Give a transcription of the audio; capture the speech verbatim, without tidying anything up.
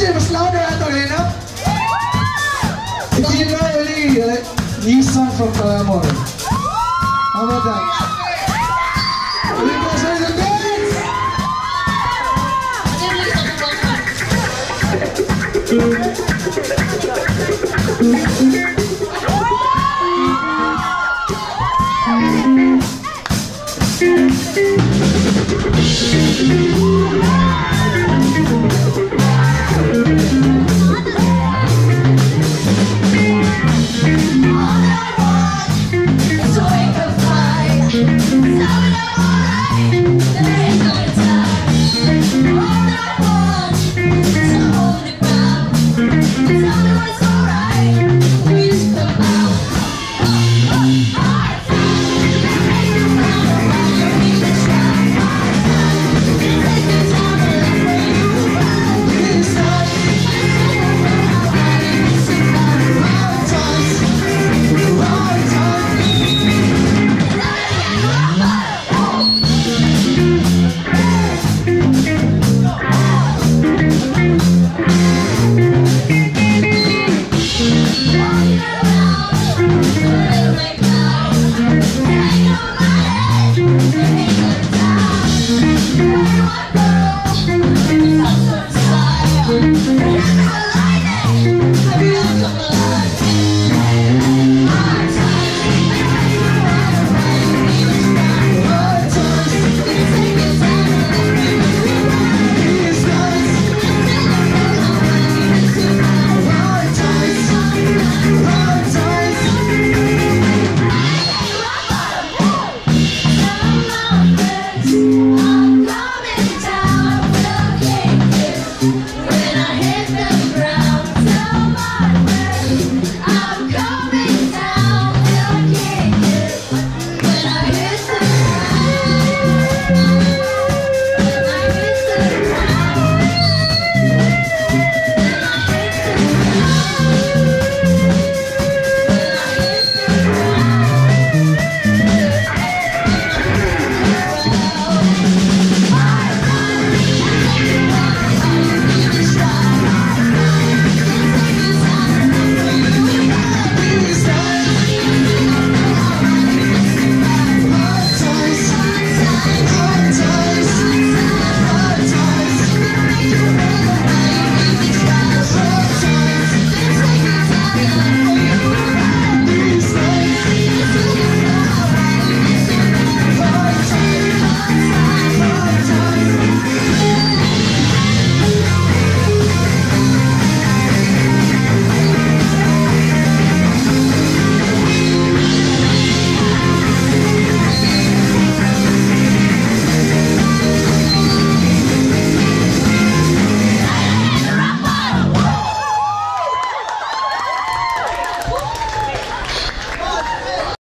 Jay, mas loud na ito, you know? If you know any uh, new song from Paramore, how about that? Thank you.